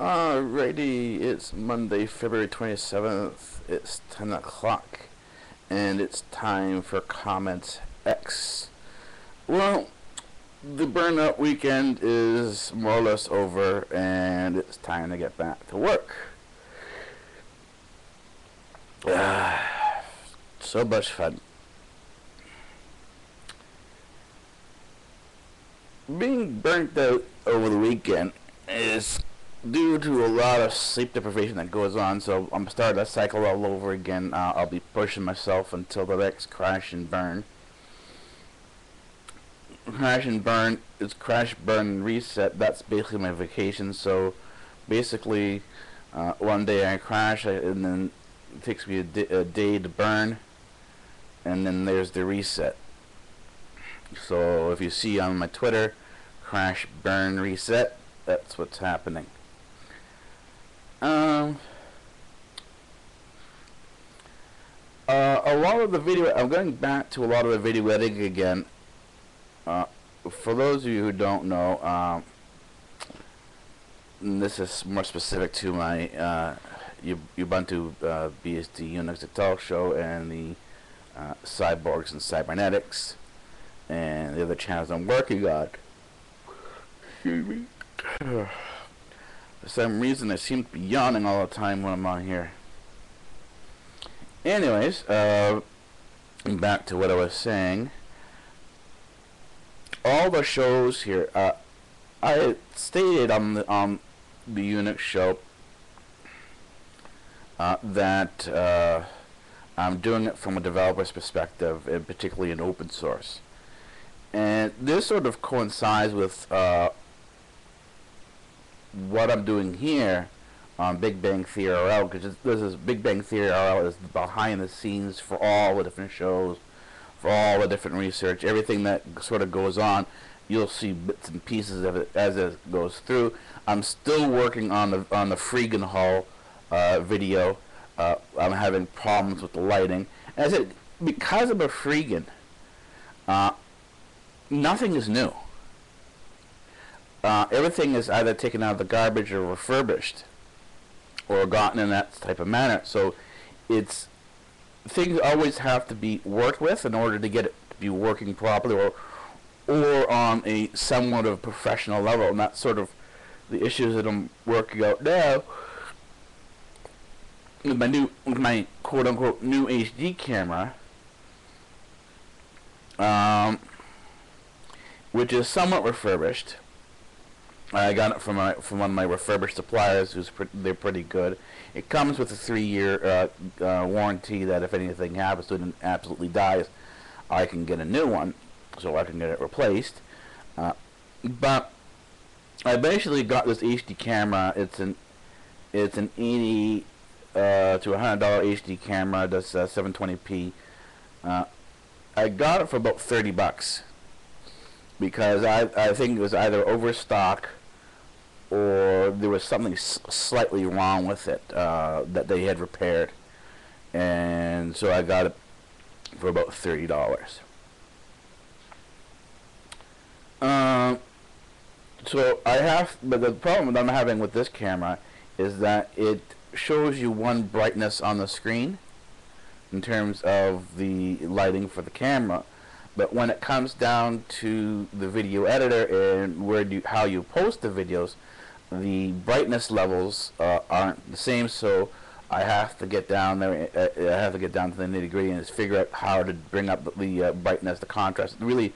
Alrighty, it's Monday, February 27th, it's 10 o'clock, and it's time for Comments X. Well, the burnout weekend is more or less over, and it's time to get back to work. So much fun. Being burnt out over the weekend is due to a lot of sleep deprivation that goes on, so I'm starting that cycle all over again. I'll be pushing myself until the next crash and burn. Crash and burn is crash, burn, and reset. That's basically my vacation. So basically, one day I crash, and then it takes me a day to burn, and then there's the reset. So if you see on my Twitter, crash, burn, reset, that's what's happening. A lot of the video, I'm going back to a lot of the video editing again. For those of you who don't know, this is more specific to my Ubuntu BSD Unix Talk Show and the Cyborgs and Cybernetics and the other channels I'm working on. Excuse me. For some reason I seem to be yawning all the time when I'm on here. Anyways, back to what I was saying. All the shows here, I stated on the Unix show that I'm doing it from a developer's perspective, and particularly in open source. And this sort of coincides with what I'm doing here on Big Bang Theory RL, because this is Big Bang Theory RL is behind the scenes for all the different shows, for all the different research, everything that sort of goes on. You'll see bits and pieces of it as it goes through. I'm still working on the Freegan Hall video. I'm having problems with the lighting. As it because I'm a Freegan, nothing is new. Everything is either taken out of the garbage or refurbished or gotten in that type of manner. So it's things always have to be worked with in order to get it to be working properly or on a somewhat of professional level. And that's sort of the issues that I'm working out now with my new, quote unquote new HD camera, which is somewhat refurbished. I got it from one of my refurbished suppliers. They're pretty good. It comes with a 3-year warranty that if anything happens to it and absolutely dies, I can get a new one, so I can get it replaced. But I basically got this HD camera. It's an $80 to $100 HD camera. That's 720p. I got it for about $30 because I think it was either overstock, or there was something slightly wrong with it that they had repaired, and so I got it for about $30. So I have, but the problem that I'm having with this camera is that it shows you one brightness on the screen in terms of the lighting for the camera, but when it comes down to the video editor and how you post the videos, the brightness levels aren't the same, so I have to get down there. I have to get down to the nitty-gritty and just figure out how to bring up the brightness, the contrast, really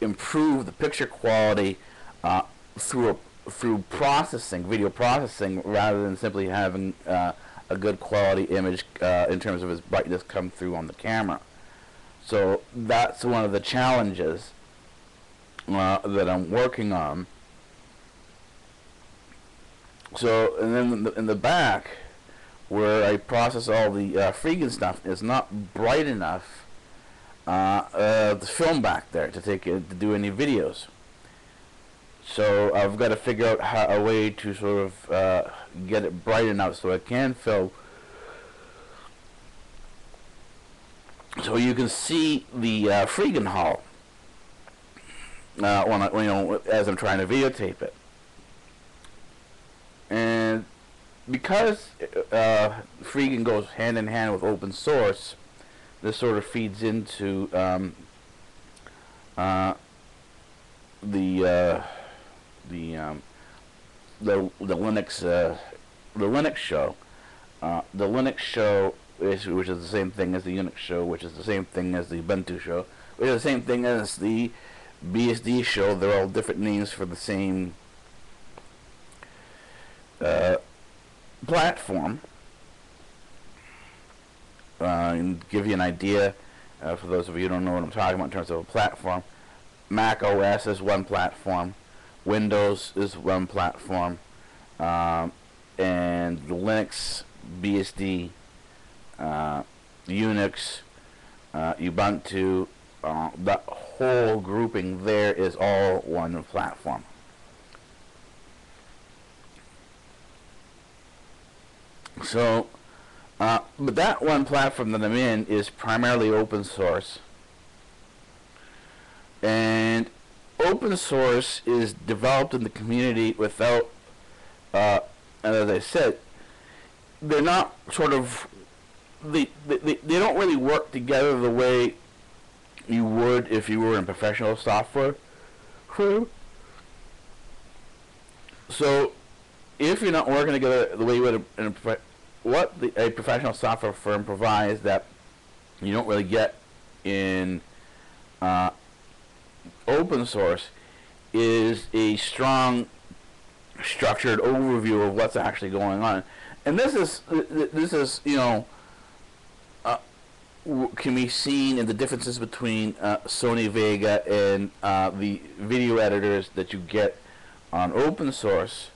improve the picture quality through processing, video processing, rather than simply having a good quality image in terms of its brightness come through on the camera. So that's one of the challenges that I'm working on. So, and then in the back, where I process all the Freegan stuff, is not bright enough to film back there to do any videos. So I've got to figure out a way to sort of get it bright enough so I can film, so you can see the Freegan Hall when as I'm trying to videotape it. because Freegan goes hand in hand with open source, this sort of feeds into the Linux show. The Linux show is, which is the same thing as the Unix show, which is the same thing as the Ubuntu show, which is the same thing as the BSD show. They're all different names for the same platform. And give you an idea, for those of you who don't know what I'm talking about in terms of a platform, Mac OS is one platform, Windows is one platform, and Linux, BSD, Unix, Ubuntu, that whole grouping there is all one platform. So, but that one platform that I'm in is primarily open source. And open source is developed in the community without, and as I said, they're not sort of, they don't really work together the way you would if you were in professional software. So, if you're not working together the way you would in a, a professional software firm provides that you don't really get in open source is a strong structured overview of what's actually going on, and this is you know can be seen in the differences between Sony Vega and the video editors that you get on open source,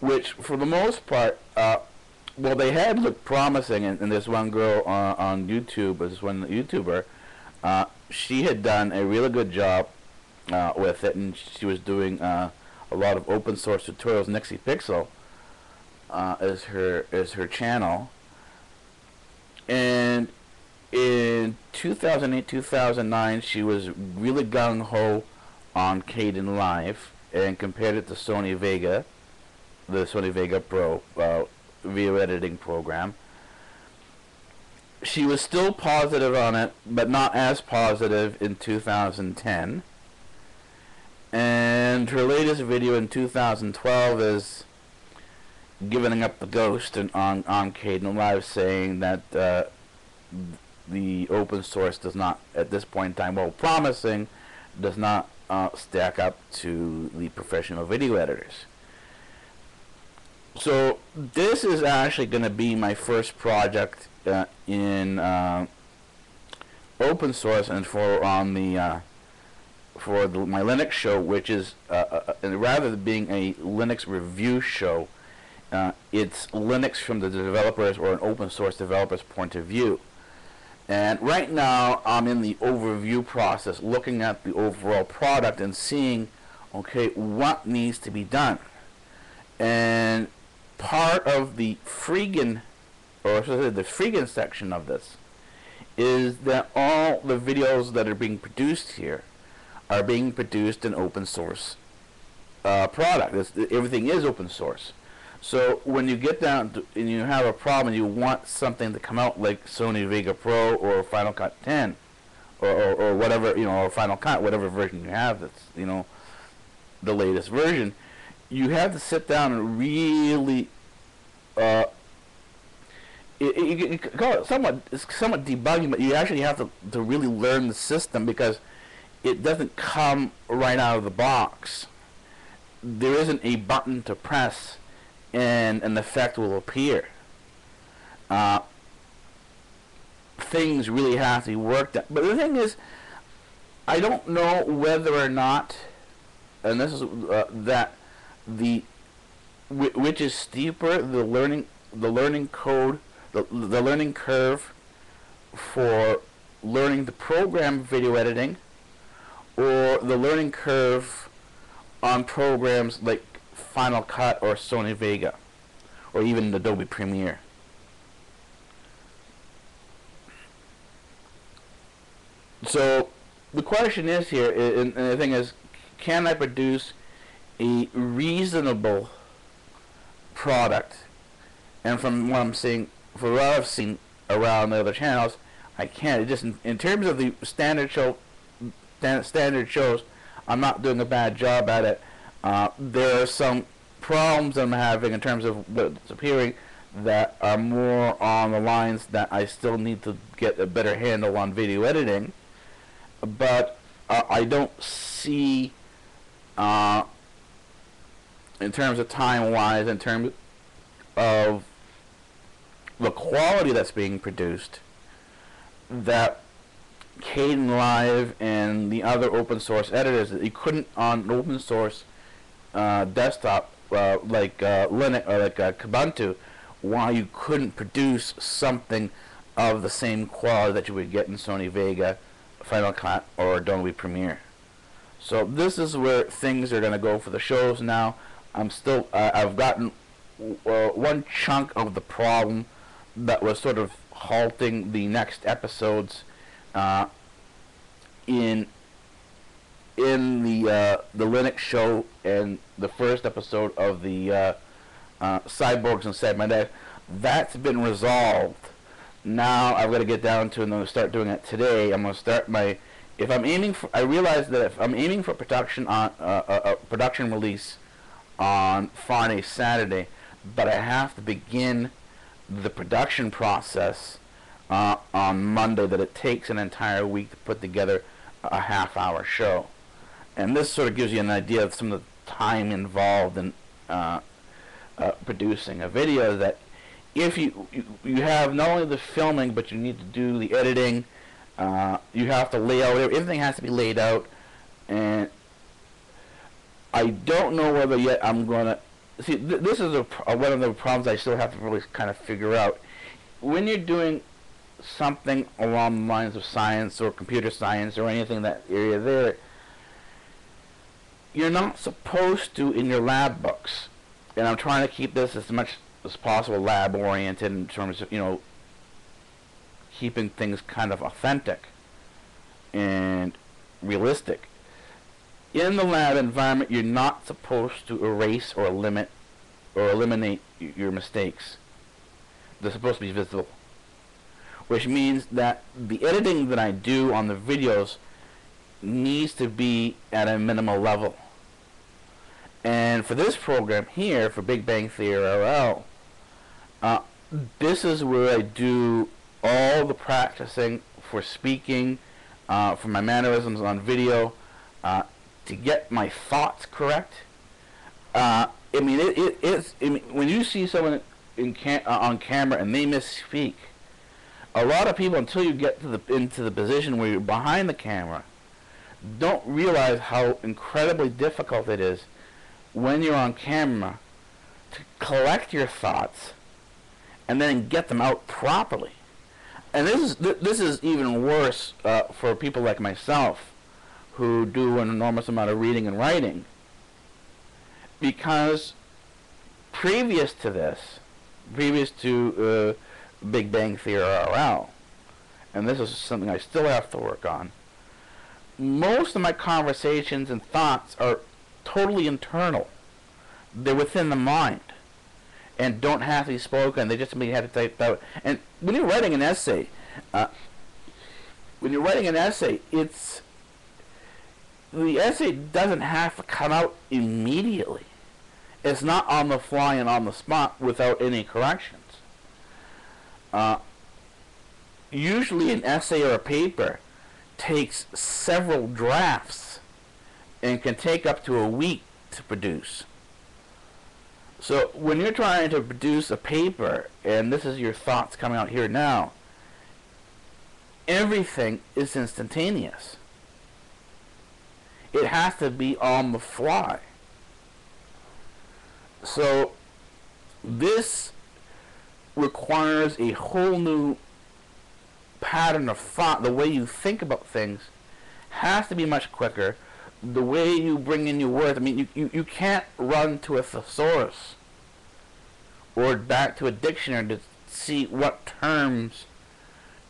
which for the most part well, they had looked promising, and this one girl on YouTube, this one YouTuber, she had done a really good job with it, and she was doing a lot of open source tutorials. Nixie Pixel is her channel. And in 2008, 2009, she was really gung-ho on Kdenlive and compared it to Sony Vega, the Sony Vega Pro video editing program. She was still positive on it, but not as positive in 2010. And her latest video in 2012 is giving up the ghost and on Kdenlive, saying that the open source does not, at this point in time, well, promising, does not stack up to the professional video editors. So this is actually going to be my first project in open source, and for my Linux show, which is and rather than being a Linux review show, it's Linux from the developers or an open source developer's point of view. And right now I'm in the overview process, looking at the overall product and seeing, okay, what needs to be done. And part of the Freegan, or the Freegan section of this, is that all the videos that are being produced here are being produced in open source product. Everything is open source. So when you get down to, and you have a problem, you want something to come out like Sony Vega Pro or Final Cut 10, or whatever, you know, or Final Cut, whatever version you have that's, you know, the latest version. You have to sit down and really, you could call it somewhat debugging, but you actually have to really learn the system, because it doesn't come right out of the box. There isn't a button to press and an effect will appear. Things really have to be worked out. But the thing is, I don't know whether or not, and this is that, which is steeper, the learning curve for learning to program video editing, or the learning curve on programs like Final Cut or Sony Vega, or even Adobe Premiere. So the question is here, and the thing is, can I produce a reasonable product and from what I'm seeing, for what I've seen around the other channels, I can't. It just in terms of the standard shows, I'm not doing a bad job at it. There are some problems I'm having in terms of what's appearing that are more on the lines that I still need to get a better handle on video editing, but I don't see in terms of time-wise, in terms of the quality that's being produced, that Kdenlive and the other open source editors that you couldn't on open source desktop like Linux or like Kubuntu, why you couldn't produce something of the same quality that you would get in Sony Vega, Final Cut, or Adobe Premiere. So this is where things are going to go for the shows now. I'm still I've gotten one chunk of the problem that was sort of halting the next episodes in the Linux show and the first episode of the Cyborgs and Cybernetics. That's been resolved. Now I've got to get down to, and I'm going to start doing it today. I'm going to start my. If I'm aiming for, I realize that if I'm aiming for production on a production release on Friday, Saturday, but I have to begin the production process on Monday. That it takes an entire week to put together a half-hour show, and this sort of gives you an idea of some of the time involved in producing a video. That if you have not only the filming, but you need to do the editing. You have to lay out everything has to be laid out, and I don't know whether yet I'm gonna see. This is one of the problems I still have to really kind of figure out. When you're doing something along the lines of science or computer science or anything in that area there, you're not supposed to in your lab books, and I'm trying to keep this as much as possible lab oriented in terms of, you know, keeping things kind of authentic and realistic. In the lab environment, you're not supposed to erase or limit or eliminate your mistakes. They're supposed to be visible, which means that the editing that I do on the videos needs to be at a minimal level. And for this program here, for Big Bang Theory RL, this is where I do all the practicing for speaking, for my mannerisms on video, to get my thoughts correct. I mean, I mean, when you see someone on camera and they misspeak, a lot of people, until you get to into the position where you're behind the camera, don't realize how incredibly difficult it is when you're on camera to collect your thoughts and then get them out properly. And this is even worse for people like myself who do an enormous amount of reading and writing, because previous to this, previous to Big Bang Theory RL, and this is something I still have to work on, most of my conversations and thoughts are totally internal. They're within the mind and don't have to be spoken. They just have to type out. And when you're writing an essay, the essay doesn't have to come out immediately. It's not on the fly and on the spot without any corrections. Usually an essay or a paper takes several drafts and can take up to a week to produce. So when you're trying to produce a paper, and this is your thoughts coming out here now, everything is instantaneous. It has to be on the fly. So this requires a whole new pattern of thought. The way you think about things has to be much quicker. The way you bring in your words, I mean, you can't run to a thesaurus or back to a dictionary to see what terms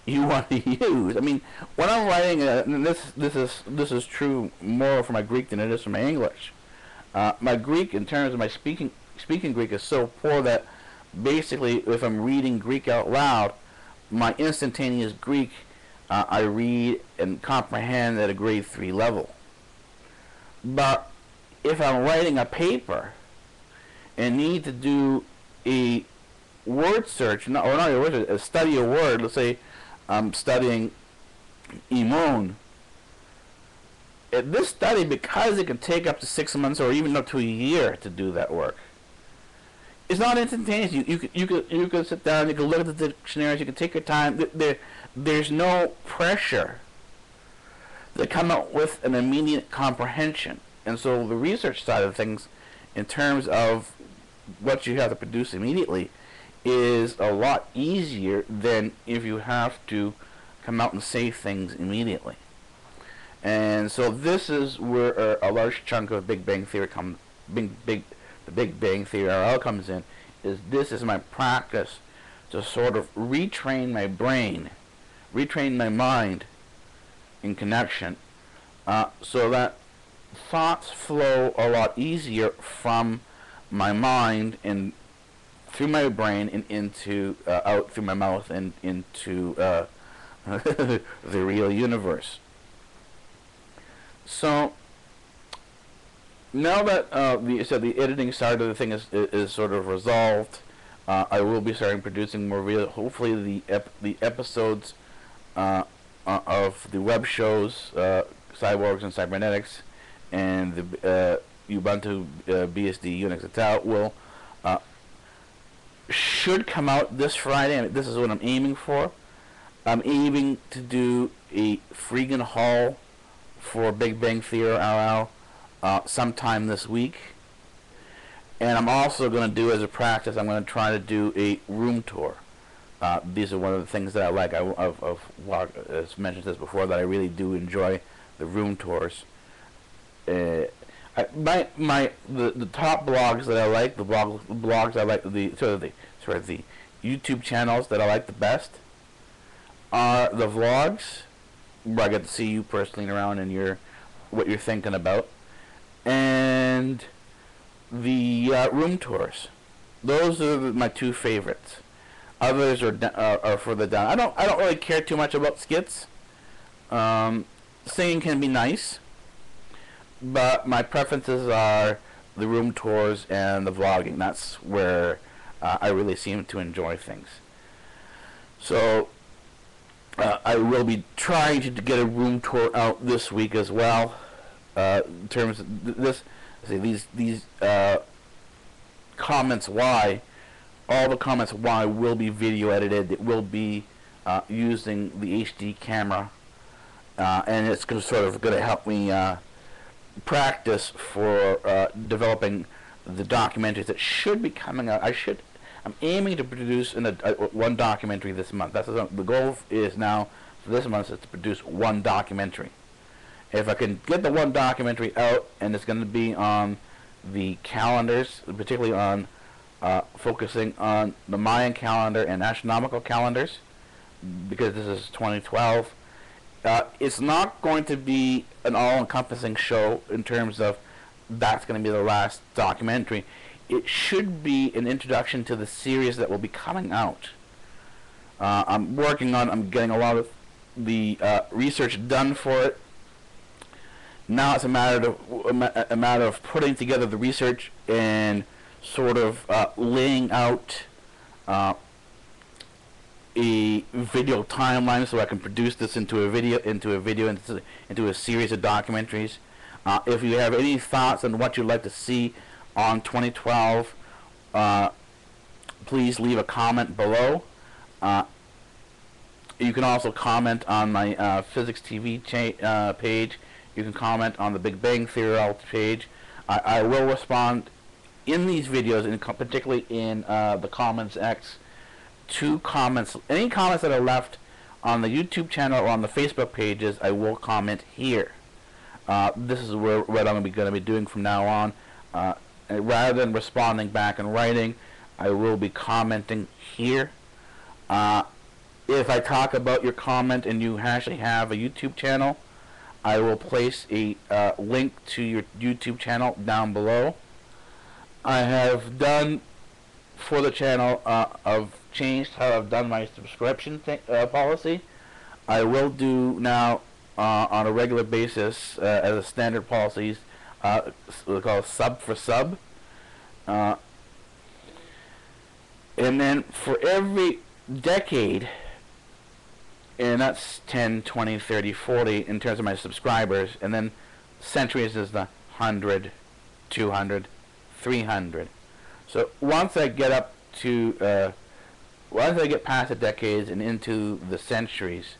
you want to use. I mean, when I'm writing, and this is true more for my Greek than it is for my English. My Greek, in terms of my speaking Greek, is so poor that basically, if I'm reading Greek out loud, my instantaneous Greek I read and comprehend at a grade 3 level. But if I'm writing a paper and need to do a word search, or not a word search, study a word, let's say I'm studying Imon. This study, because it can take up to 6 months or even up to a year to do that work, it's not instantaneous. You can sit down, you can look at the dictionaries, you can take your time. There's no pressure to come up with an immediate comprehension. And so the research side of things, in terms of what you have to produce immediately, is a lot easier than if you have to come out and say things immediately. And so this is where a large chunk of the Big Bang Theory RL comes in. This is my practice to sort of retrain my brain, retrain my mind in connection, so that thoughts flow a lot easier from my mind and through my brain and into out through my mouth and into the real universe. So now that the editing side of the thing is sort of resolved, I will be starting producing more real. Hopefully, the episodes of the web shows, Cyborgs and Cybernetics, and the Ubuntu BSD Unix Ital will should come out this Friday. I mean, this is what I'm aiming for. I'm aiming to do a Freegan Hall for Big Bang Theory RL sometime this week, and I'm also going to do, as a practice, I'm going to try to do a room tour. These are one of the things that I like. I've mentioned this before, that I really do enjoy the room tours. The top blogs that I like, the YouTube channels that I like the best are the vlogs, where I get to see you personally around and what you're thinking about, and the room tours. Those are my two favorites. Others are further down. I don't really care too much about skits. Singing can be nice, but my preferences are the room tours and the vlogging. That's where I really seem to enjoy things. So I will be trying to get a room tour out this week as well. In terms of this, these comments why, all the comments why will be video edited. It will be using the HD camera, and it's sort of going to help me practice for developing the documentaries that should be coming out. I'm aiming to produce one documentary this month. That's the goal is now for this month, is to produce one documentary. If I can get the one documentary out, and it's going to be on the calendars, particularly on focusing on the Mayan calendar and astronomical calendars, because this is 2012. It's not going to be an all-encompassing show in terms of that's going to be the last documentary. It should be an introduction to the series that will be coming out. I'm getting a lot of the research done for it. Now it's a matter of putting together the research and sort of laying out a video timeline, so I can produce this into a series of documentaries. If you have any thoughts on what you'd like to see on 2012, please leave a comment below. You can also comment on my Physics TV page. You can comment on the Big Bang Theory RL page. I will respond in these videos, and particularly in the Comments X, to comments. Any comments that are left on the YouTube channel or on the Facebook pages, I will comment here. This is what I'm going to be doing from now on. And rather than responding back in writing, I will be commenting here. If I talk about your comment and you actually have a YouTube channel, I will place a link to your YouTube channel down below. I have done for the channel. I've changed how I've done my subscription policy. I will do now on a regular basis as a standard policies. We'll call it sub for sub. And then for every decade, and that's 10, 20, 30, 40 in terms of my subscribers, and then centuries is the 100, 200, 300. So once I get up to, once I get past the decades and into the centuries,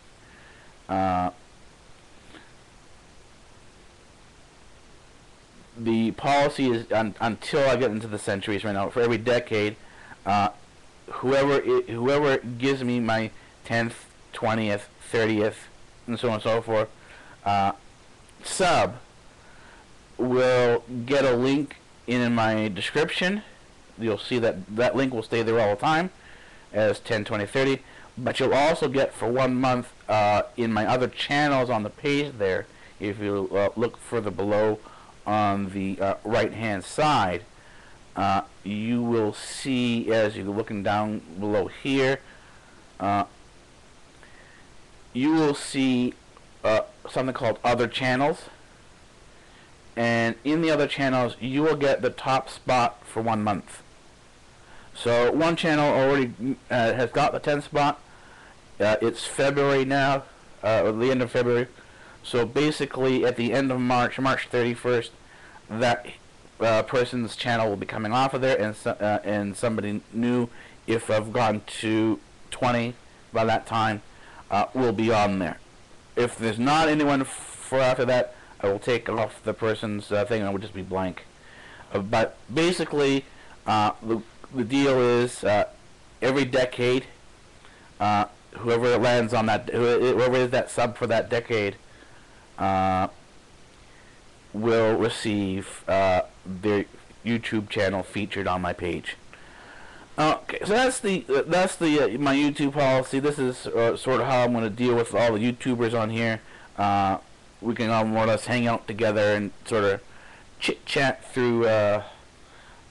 the policy is until I get into the centuries right now. For every decade, whoever gives me my 10th, 20th, 30th, and so on and so forth, sub will get a link in my description. You'll see that that link will stay there all the time as 10, 20, 30. But you'll also get for 1 month in my other channels on the page there. If you look further below on the right-hand side, you will see, as you're looking down below here, you will see something called Other Channels. And in the Other Channels, you will get the top spot for 1 month. So one channel already has got the 10th spot. It's February now, or the end of February. So basically, at the end of March, March 31st, that person's channel will be coming off of there, and somebody new, if I've gone to 20 by that time, will be on there. If there's not anyone for after that, I will take off the person's thing, and it will just be blank. But basically, the deal is every decade, whoever lands on that, whoever is that sub for that decade, will receive their YouTube channel featured on my page. Okay, so that's my YouTube policy. This is sort of how I'm going to deal with all the YouTubers on here. We can all more or less hang out together and sort of chit chat through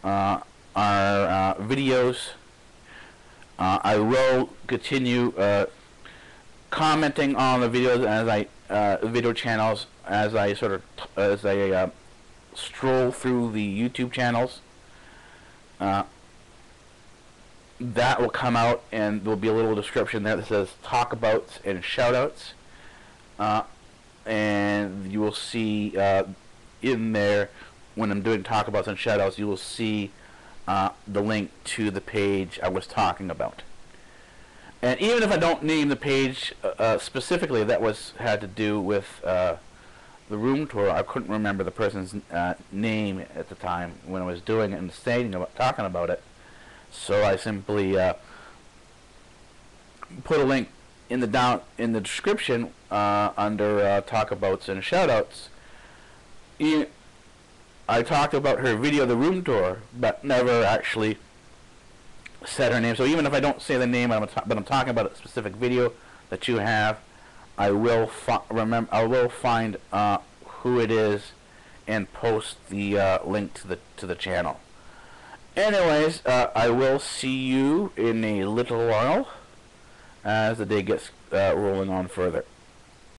our videos. I will continue commenting on the videos as I video channels as I sort of stroll through the YouTube channels. That will come out, and there'll be a little description there that says talkabouts and shoutouts, and you will see in there when I'm doing talkabouts and shoutouts, you will see the link to the page I was talking about. And even if I don't name the page specifically, that had to do with the room tour. I couldn't remember the person's name at the time when I was doing it and talking about it. So I simply put a link in the description under talkabouts and shoutouts. I talked about her video, the room tour, but never actually said her name. So even if I don't say the name, but I'm talking about a specific video that you have, I will find who it is and post the link to the channel. Anyways, I will see you in a little while as the day gets rolling on further.